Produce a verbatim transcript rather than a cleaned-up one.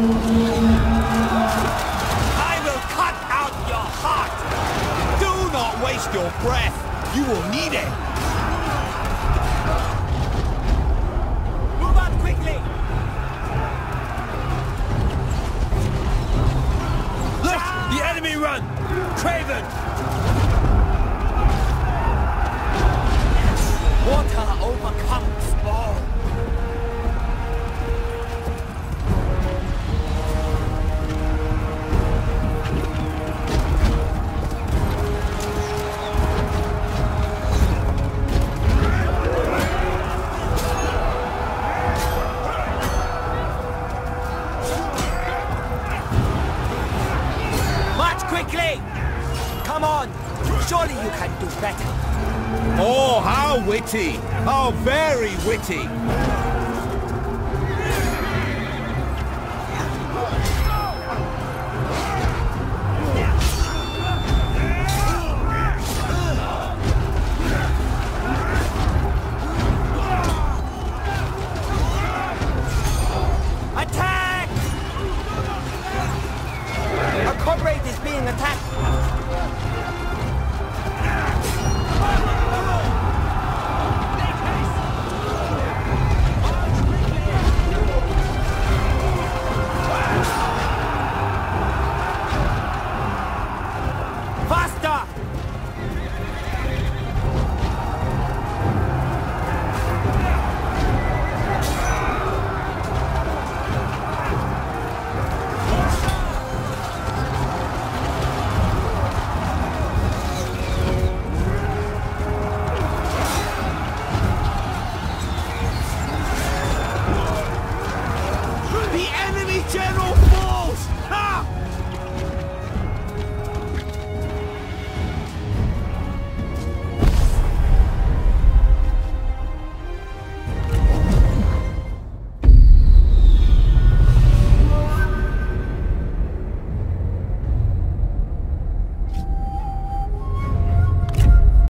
I will cut out your heart! Do not waste your breath! You will need it! Move out quickly! Look! The enemy run! Craven! Water overcomes all! Come on! Surely you can do better! Oh, how witty! How very witty! Attack! Our comrade is being attacked!